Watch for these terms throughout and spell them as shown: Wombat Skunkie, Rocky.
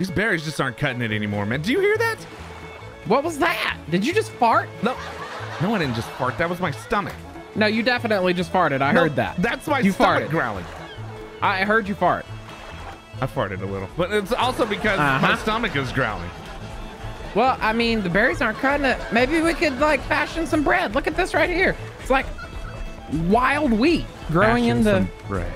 These berries just aren't cutting it anymore, man. Do you hear that? What was that? Did you just fart? No. No, I didn't just fart. That was my stomach. No, you definitely just farted. I heard that. That's my stomach growling. I heard you fart. I farted a little. But it's also because my stomach is growling. Well, I mean, the berries aren't cutting it. Maybe we could, like, fashion some bread. Look at this right here. It's like wild wheat growing in the right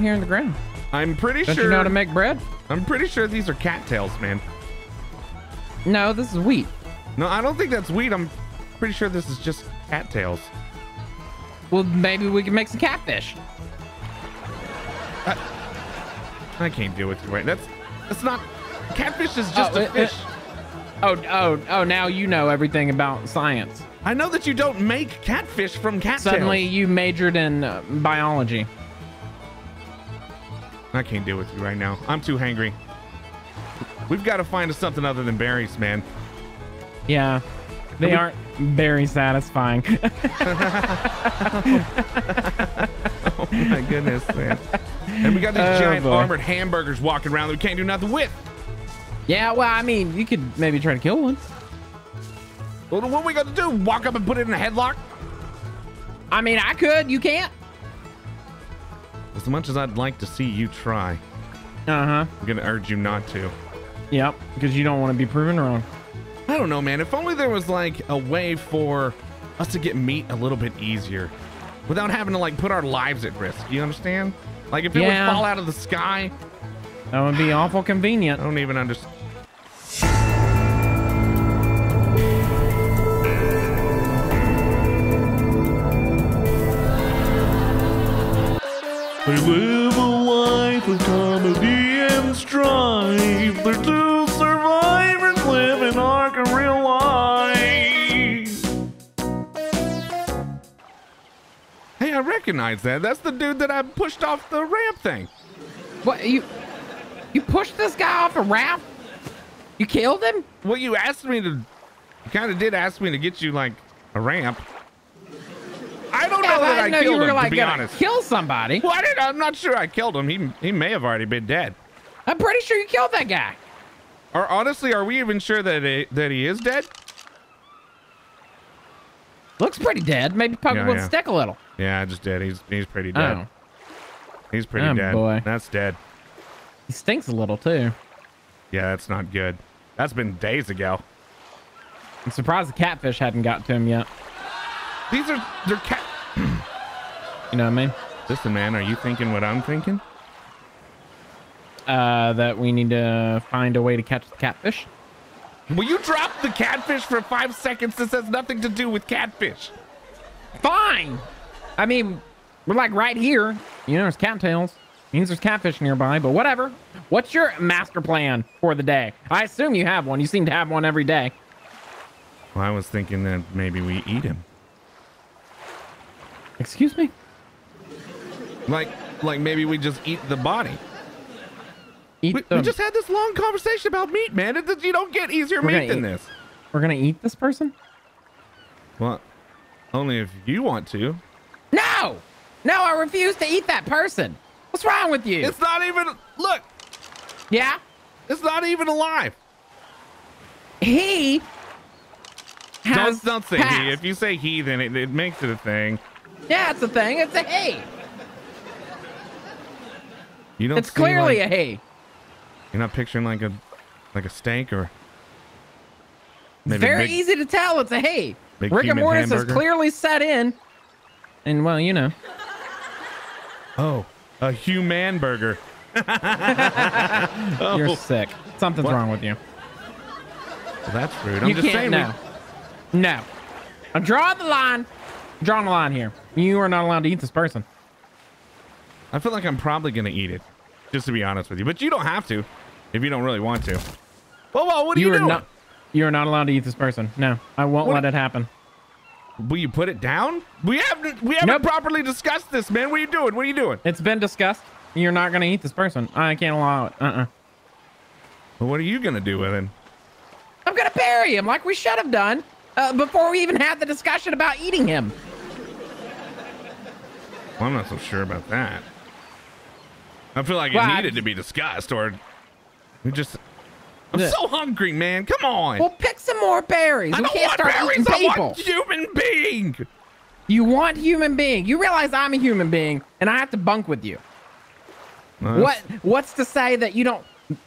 here in the ground. I'm pretty sure. Don't you know how to make bread? I'm pretty sure these are cattails, man. No, this is wheat. No, I don't think that's wheat. I'm pretty sure this is just cattails. Well, maybe we can make some catfish. I can't deal with you. Wait, that's not. Catfish is just a fish. Now you know everything about science. I know that you don't make catfish from cattails. Suddenly you majored in biology. I can't deal with you right now. I'm too hangry. We've got to find us something other than berries, man. Yeah, they aren't very satisfying. Oh my goodness, man. And we got these giant armored hamburgers walking around that we can't do nothing with. Yeah, well, I mean, you could maybe try to kill one. Well, what are we going to do? Walk up and put it in a headlock? I mean, I could. You can't. As much as I'd like to see you try. Uh-huh. I'm going to urge you not to. Yep, because you don't want to be proven wrong. I don't know, man. If only there was, like, a way for us to get meat a little bit easier without having to, like, put our lives at risk. You understand? Like, if it would fall out of the sky... That would be awful convenient. I don't even understand. They live a life of comedy and strife. They're two survivors living an arc of real life. Hey, I recognize that. That's the dude that I pushed off the ramp thing. What? You pushed this guy off a raft? You killed him? Well, you asked me to... You kind of did ask me to get you, like, a ramp. I don't know that I killed him, like, to be honest. Kill somebody? Well, I'm not sure I killed him. He may have already been dead. I'm pretty sure you killed that guy. Or honestly, are we even sure that he is dead? Looks pretty dead. Maybe poke him with a stick a little. Yeah, just dead. He's pretty dead. Oh. He's pretty dead. Boy. That's dead. He stinks a little, too. Yeah, that's not good. That's been days ago. I'm surprised the catfish hadn't gotten to him yet. These are... They're cat... You know what I mean? Listen, man, are you thinking what I'm thinking? That we need to find a way to catch the catfish. Will you drop the catfish for 5 seconds? This has nothing to do with catfish. Fine! I mean, we're like right here. You know, there's cattails. Means there's catfish nearby, but whatever. What's your master plan for the day? I assume you have one. You seem to have one every day. Well, I was thinking that maybe we eat him. Excuse me? Like maybe we just eat the body. We just had this long conversation about meat, man. You don't get easier meat than this. We're going to eat this person? Well, only if you want to. No! No, I refuse to eat that person. What's wrong with you? It's not even... Look. Yeah? It's not even alive. He has Don't say passed. He. If you say he, then it makes it a thing. Yeah, it's a thing. It's a he. You don't It's clearly like, a he. You're not picturing like a steak or... It's very easy to tell it's a he. Rigor mortis has clearly set in. And, well, you know. Oh. A human burger. Oh. You're sick. Something's wrong with you. Well, that's rude. I'm just saying. No. No. I'm drawing the line. I'm drawing the line here. You are not allowed to eat this person. I feel like I'm probably going to eat it, just to be honest with you. But you don't have to if you don't really want to. Whoa, what are you doing? You are not allowed to eat this person. No, I won't let it happen. Will you put it down? We haven't properly discussed this, man. What are you doing? What are you doing? It's been discussed. You're not going to eat this person. I can't allow it. Well, what are you going to do with him? I'm going to bury him like we should have done before we even had the discussion about eating him. Well, I'm not so sure about that. I feel like it needed to be discussed, or we just. I'm so hungry, man. Come on. Well, pick some more berries. I don't want berries. I want human being. You want human being. You realize I'm a human being, and I have to bunk with you. Nice. What's to say that you don't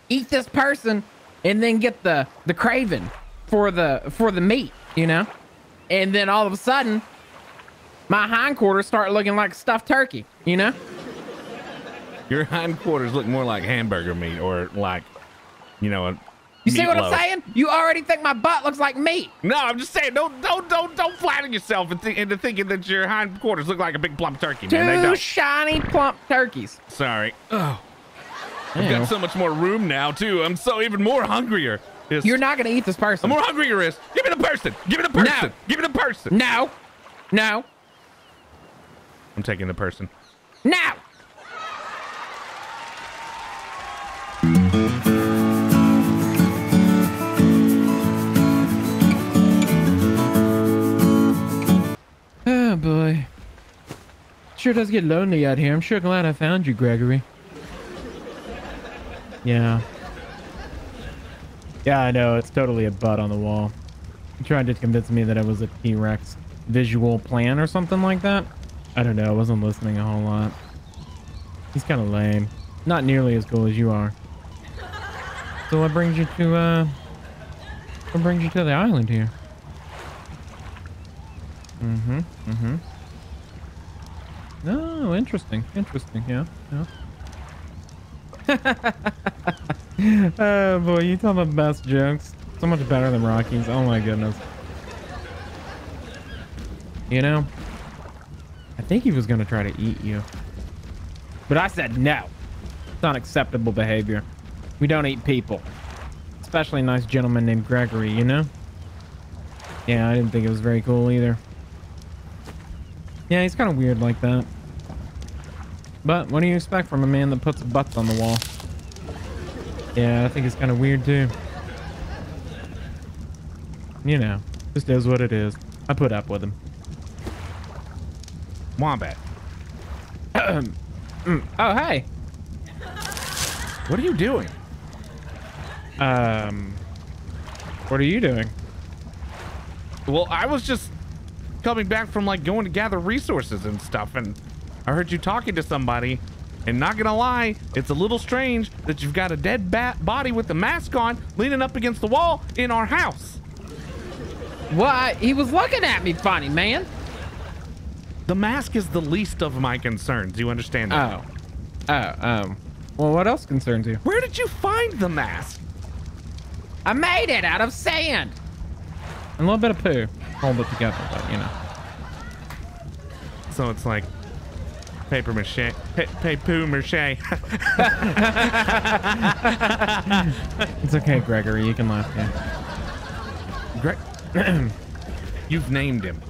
eat this person and then get the craving for the meat, you know? And then all of a sudden, my hindquarters start looking like stuffed turkey, you know? Your hindquarters look more like hamburger meat or like, you know, a You see what I'm saying? You already think my butt looks like meat. No, I'm just saying, don't flatter yourself into thinking that your hindquarters look like a big plump turkey, man. They don't. Two shiny plump turkeys. Sorry. Oh, I've got so much more room now too. I'm so even more hungrier. You're not gonna eat this person. I'm more hungrier. Give me the person. Give me the person. No. Give me the person. No. No. I'm taking the person. No. Oh boy, sure does get lonely out here. I'm sure glad I found you, Gregory. Yeah, I know, it's totally a butt on the wall. You tried to convince me that it was a T-Rex visual plan or something like that. I don't know, I wasn't listening a whole lot. He's kind of lame, not nearly as cool as you are. So what brings you to the island here? Oh, interesting. Yeah. Oh boy, you tell the best jokes. So much better than Rocky's. Oh my goodness. You know, I think he was gonna try to eat you, but I said no. It's not acceptable behavior. We don't eat people, especially a nice gentleman named Gregory, you know? Yeah, I didn't think it was very cool either. Yeah, he's kind of weird like that. But what do you expect from a man that puts butts on the wall? Yeah, I think it's kind of weird too. You know, just is what it is. I put up with him. Wombat. Oh, hey. What are you doing? What are you doing? Well, I was just coming back from like going to gather resources and stuff, and I heard you talking to somebody, and not gonna lie, it's a little strange that you've got a dead bat body with the mask on leaning up against the wall in our house. Well, he was looking at me funny, man. The mask is the least of my concerns, you understand that? Well, what else concerns you? Where did you find the mask? I made it out of sand and a little bit of poo. Hold it together, but you know. So it's like paper mache, poo mache. It's okay, Gregory. You can laugh. Yeah. Greg, you've named him.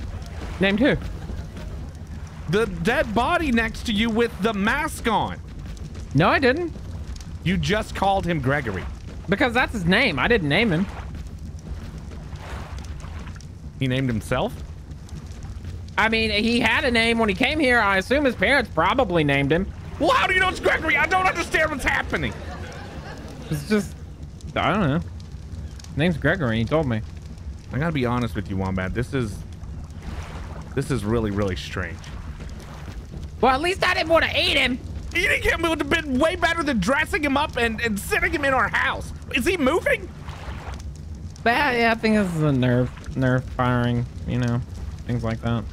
Named who? The dead body next to you with the mask on. No, I didn't. You just called him Gregory. Because that's his name. I didn't name him. He named himself? I mean, he had a name when he came here. I assume his parents probably named him. Well, how do you know it's Gregory? I don't understand what's happening. It's just, I don't know. His name's Gregory. He told me. I gotta be honest with you, Wombat. This is really, really strange. Well, at least I didn't want to eat him. Eating him would have been way better than dressing him up and sitting him in our house. Is he moving? Yeah, I think this is a nerve firing, you know, things like that.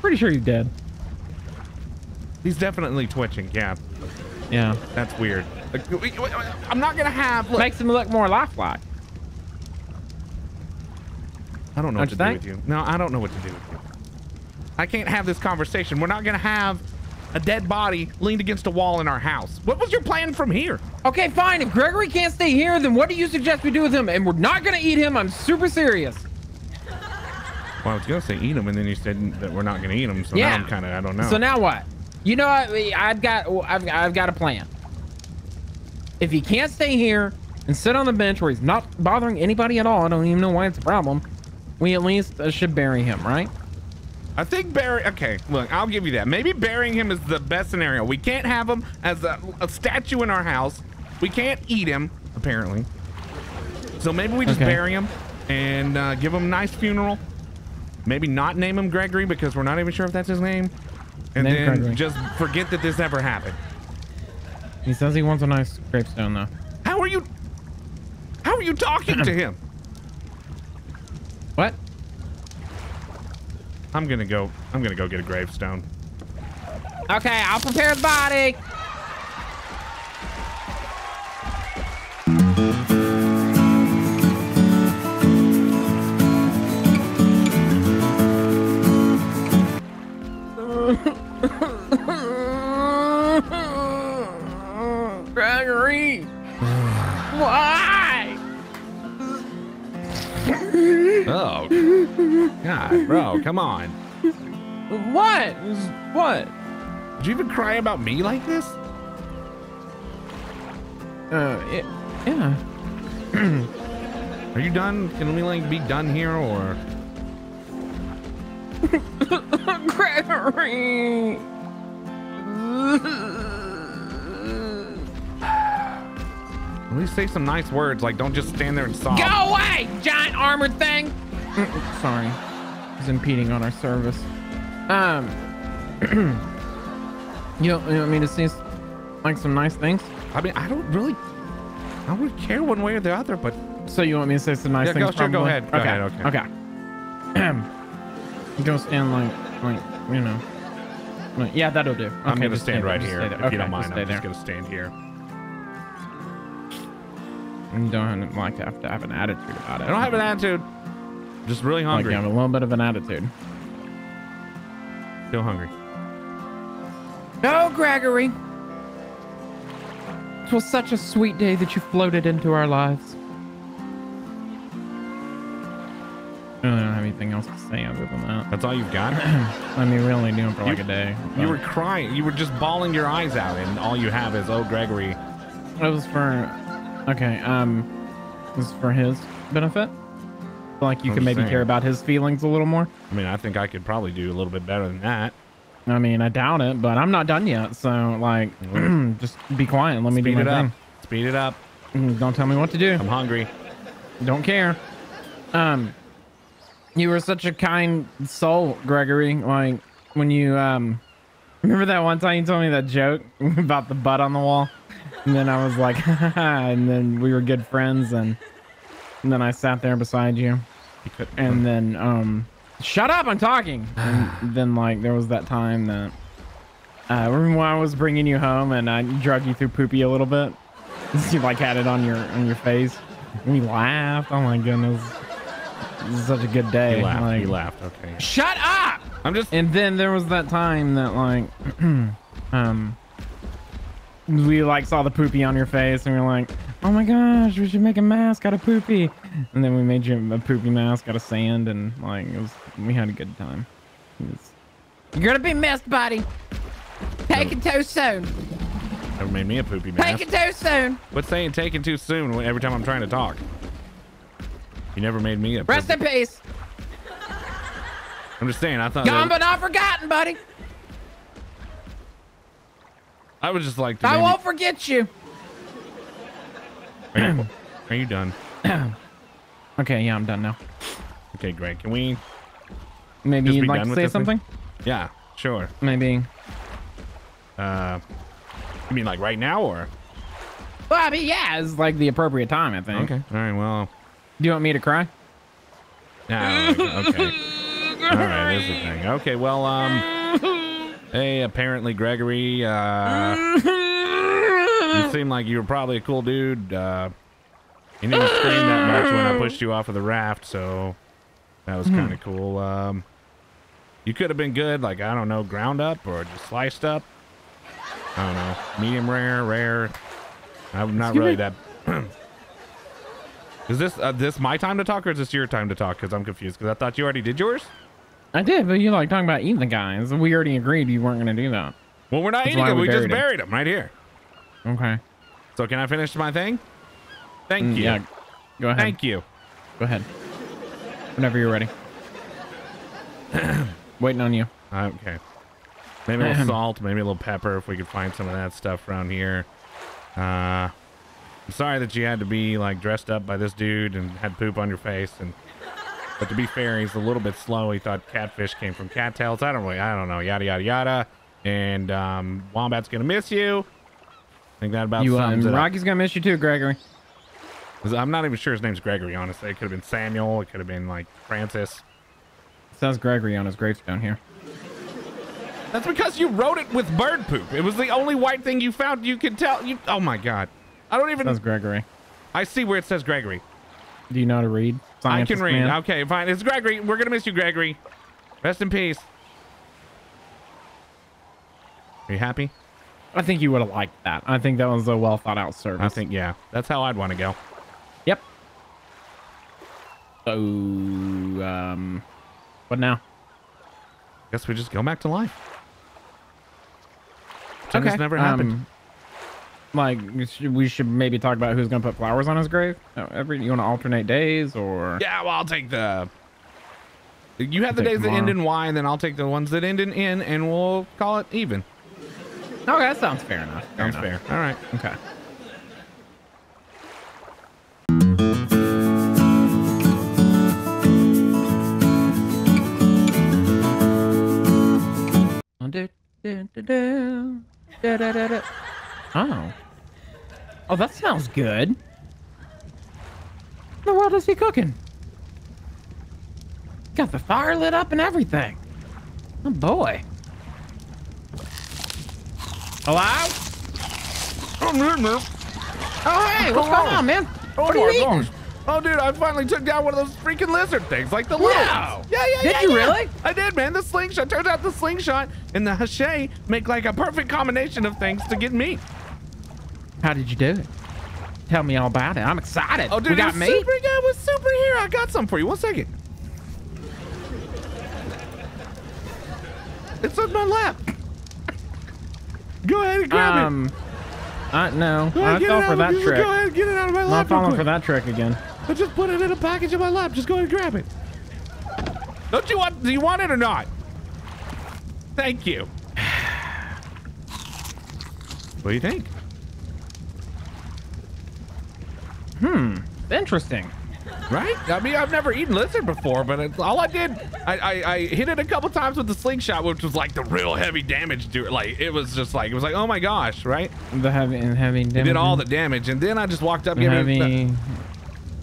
Pretty sure he's dead. He's definitely twitching. Yeah, that's weird. I'm not gonna have look. Makes him look more lifelike. I don't know what to do with you. No, I don't know what to do with you. I can't have this conversation. We're not gonna have a dead body leaned against a wall in our house. What was your plan from here? Okay, fine. If Gregory can't stay here, then what do you suggest we do with him? And we're not gonna eat him. I'm super serious. Well, I was gonna say eat him, and then you said that we're not gonna eat him. So yeah. Now I'm kind of, I don't know. So now what? You know, I've got a plan. If he can't stay here and sit on the bench where he's not bothering anybody at all, I don't even know why it's a problem. We at least should bury him, right? I think bury. Okay, look, I'll give you that. Maybe burying him is the best scenario. We can't have him as a statue in our house. We can't eat him, apparently. So maybe we just bury him and give him a nice funeral. Maybe not name him Gregory because we're not even sure if that's his name. And name then Gregory. Just forget that this ever happened. He says he wants a nice gravestone, though. How are you talking to him? What? I'm gonna go get a gravestone. Okay, I'll prepare his body. Gregory, why? Oh, God, bro, come on. What? What? Did you even cry about me like this? Yeah. Are you done? Can we like be done here or? Gregory. At least say some nice words. Like, don't just stand there and sob. Go away, giant armored thing. Sorry, he's impeding on our service. You want me to say like some nice things? I mean, I wouldn't care one way or the other, but. So you want me to say some nice things? Yeah, sure, go ahead. Go ahead. Okay. Okay. Don't stand like you know. Like, yeah, that'll do. Okay, I'm gonna stand right here. If you don't mind, I'm just gonna stand here. You don't like to have an attitude about it. I don't have an attitude. I'm just really hungry. Like, you have a little bit of an attitude. Still hungry. No, Gregory. It was such a sweet day that you floated into our lives. I really don't have anything else to say other than that. That's all you've got? I mean, we only knew him for like a day. But. You were crying. You were just bawling your eyes out, and all you have is, oh, Gregory. It was for, okay, it was for his benefit. Like, you can maybe care about his feelings a little more. I mean, I think I could probably do a little bit better than that. I mean, I doubt it, but I'm not done yet. So, like, just be quiet and let me do my thing. Speed it up. Don't tell me what to do. I'm hungry. Don't care. You were such a kind soul, Gregory. Like when you remember that one time you told me that joke about the butt on the wall, and then I was like, haha, and then we were good friends, and then I sat there beside you, and then shut up, I'm talking. And then like there was that time that remember when I was bringing you home and I dragged you through poopy a little bit. You like had it on your face. And we laughed. Oh my goodness. This is such a good day. He laughed. Like, he laughed. Okay. Shut up! I'm just. And then there was that time that like, we like saw the poopy on your face, and we were like, oh my gosh, we should make a mask out of poopy. And then we made you a poopy mask out of sand, and like it was, we had a good time. You're gonna be missed, buddy. Taken too soon. Never made me a poopy mask. Taken too soon. What's saying taken too soon? Every time I'm trying to talk. You never made me a rest in peace. I'm just saying, I thought gone but not forgotten, buddy. I would just like to I won't forget you. Are you done? Okay, yeah, I'm done now. Okay, Greg, can we maybe you'd like to say something? Yeah, sure. Maybe you mean like right now or? Well, I mean, yeah, it's like the appropriate time, I think. Okay. All right, well. Do you want me to cry? No. Okay. All right, there's the thing. Okay, well, hey, apparently, Gregory, you seem like you were probably a cool dude. You didn't scream that much when I pushed you off of the raft, so that was kind of cool. You could have been good, like, I don't know, ground up or just sliced up. I don't know. Medium rare, rare. I'm not really that... Is this my time to talk or is this your time to talk? Because I'm confused because I thought you already did yours. I did, but you like talking about eating the guys. We already agreed you weren't going to do that. Well, we're not eating him. We just buried him right here. Okay. So can I finish my thing? Thank you. Yeah. Go ahead. Thank you. Go ahead. Whenever you're ready. Waiting on you. Okay. Maybe a little salt, maybe a little pepper if we could find some of that stuff around here. I'm sorry that you had to be like dressed up by this dude and had poop on your face, and but to be fair, he's a little bit slow. He thought catfish came from cattails. I don't know, yada yada yada. And Wombat's gonna miss you. I think that about sums it up. Rocky's gonna miss you too, Gregory. I'm not even sure his name's Gregory, honestly. It could have been Samuel, it could have been like Francis. It says Gregory on his gravestone here. That's because you wrote it with bird poop. It was the only white thing you found. You could tell. You, oh my God. I don't even. It says Gregory. I see where it says Gregory. Do you know how to read? Scientist I can read. Man. Okay, fine. It's Gregory. We're going to miss you, Gregory. Rest in peace. Are you happy? I think you would have liked that. I think that was a well thought out service. I think, yeah. That's how I'd want to go. Yep. So, what now? Guess we just go back to life. Okay. This never happened. Like we should maybe talk about who's gonna put flowers on his grave. You want to alternate days or? Yeah, well, I'll take the. You have the days that end in Y, and then I'll take the ones that end in N, and we'll call it even. Okay, that sounds fair enough. Sounds fair. All right. Okay. Oh. Oh, that sounds good. What in the world is he cooking? Got the fire lit up and everything. Oh boy. Hello? Oh hey, what's going on, man? What are you eating? Oh dude, I finally took down one of those freaking lizard things, like the lizards. Yeah, did you really? I did, man. The slingshot. Turns out the slingshot and the hachet make like a perfect combination of things to get meat. How did you do it? Tell me all about it. I'm excited. Oh, dude, we got meat. Yeah, it was super here. I got some for you. One second. It's on my lap. Go ahead and grab it. No, I fell for that trick. Go ahead and get it out of my lap. Not falling for that trick again. I just put it in a package in my lap. Just go ahead and grab it. Don't you want? Do you want it or not? Thank you. What do you think? Interesting. Right? I mean, I've never eaten lizard before, but all I did, I hit it a couple times with the slingshot, which was like the real heavy damage to it. Like it was like, oh my gosh, right? The heavy damage. It did all the damage, and then I just walked up.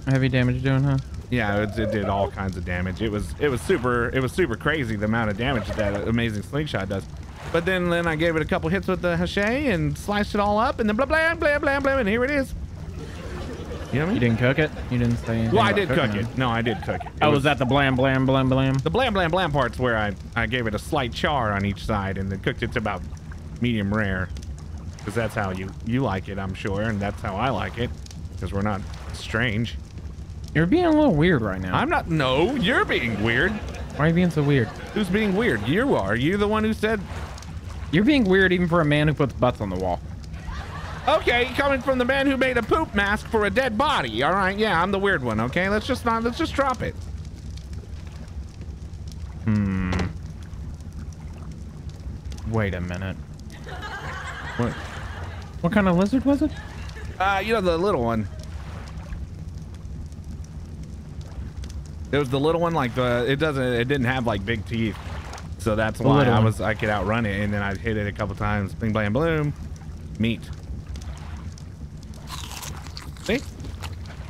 Heavy damage doing, huh? Yeah, it did all kinds of damage. It was super crazy the amount of damage that amazing slingshot does. But then I gave it a couple hits with the hachet and sliced it all up, and then blah blah blah blah blah, and here it is. You know what I mean? You didn't cook it? You didn't say anything? Well, I did cook it. No, I did cook it. Oh, was that the blam, blam, blam, blam? The blam, blam, blam part's where I gave it a slight char on each side and then cooked it to about medium rare. Because that's how you like it, I'm sure. And that's how I like it. Because we're not strange. You're being a little weird right now. I'm not. No, you're being weird. Why are you being so weird? Who's being weird? You are. You're the one who said. You're being weird even for a man who puts butts on the wall. Okay, coming from the man who made a poop mask for a dead body. All right, yeah, I'm the weird one. Okay, let's just drop it. Wait a minute. What kind of lizard was it? You know, the little one. It was the little one, like the it didn't have like big teeth, so that's why I could outrun it, and then I hit it a couple times. Bing, blam, bloom, meat. See?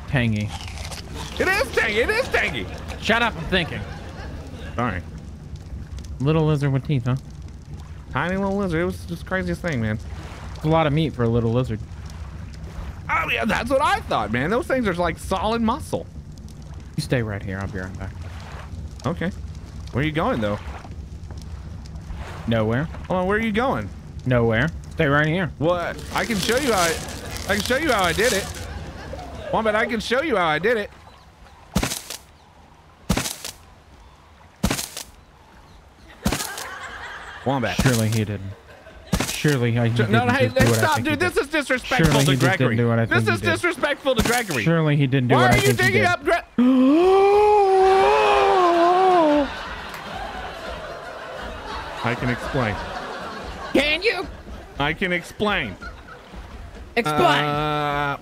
Tangy. It is tangy. It is tangy. Shut up. I'm thinking. Sorry. Little lizard with teeth, huh? Tiny little lizard. It was just the craziest thing, man. It's a lot of meat for a little lizard. Oh, yeah. That's what I thought, man. Those things are like solid muscle. You stay right here. I'll be right back. Okay. Where are you going, though? Nowhere. Hold on. Where are you going? Nowhere. Stay right here. What? Well, I can show you how I did it. Wombat, I can show you how I did it. Wombat. Surely he didn't. Surely he didn't. No, hey, stop, dude. This is disrespectful to Gregory. This is disrespectful to Gregory. Surely he didn't do what I think he did. Why are you digging up Gregory? I can explain. Can you? I can explain. Explain. I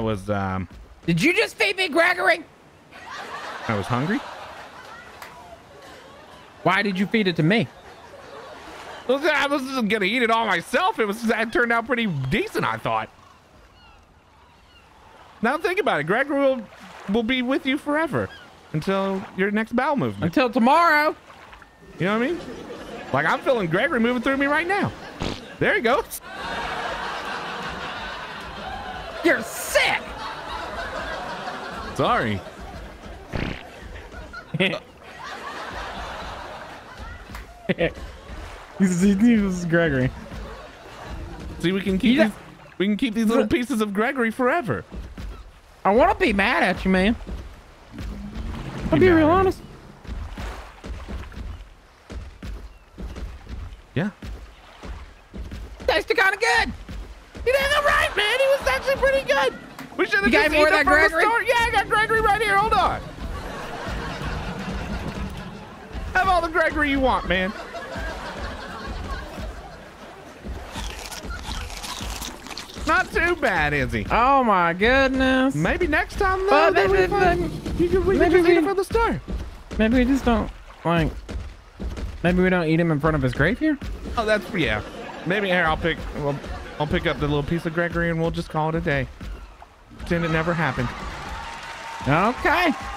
was, Did you just feed me, Gregory? I was hungry. Why did you feed it to me? I was just gonna eat it all myself. It was just, it turned out pretty decent, I thought. Now think about it. Gregory will be with you forever until your next bowel movement. Until tomorrow. You know what I mean? Like, I'm feeling Gregory moving through me right now. There he goes. You're sick. Sorry. He's Gregory. See, we can keep these little pieces of Gregory forever. I want to be mad at you, man. I'll be real honest. Yeah. Tasted kind of good. You did all right, man. It was actually pretty good. We should have just eaten that from the store. Yeah, I got Gregory right here. Hold on. Have all the Gregory you want, man. Not too bad, is he? Oh my goodness. Maybe next time though, we can eat him from the store. Maybe we just don't like. Maybe we don't eat him in front of his grave here. Oh, that's yeah. Maybe here I'll pick up the little piece of Gregory and we'll just call it a day. Pretend it never happened. Okay.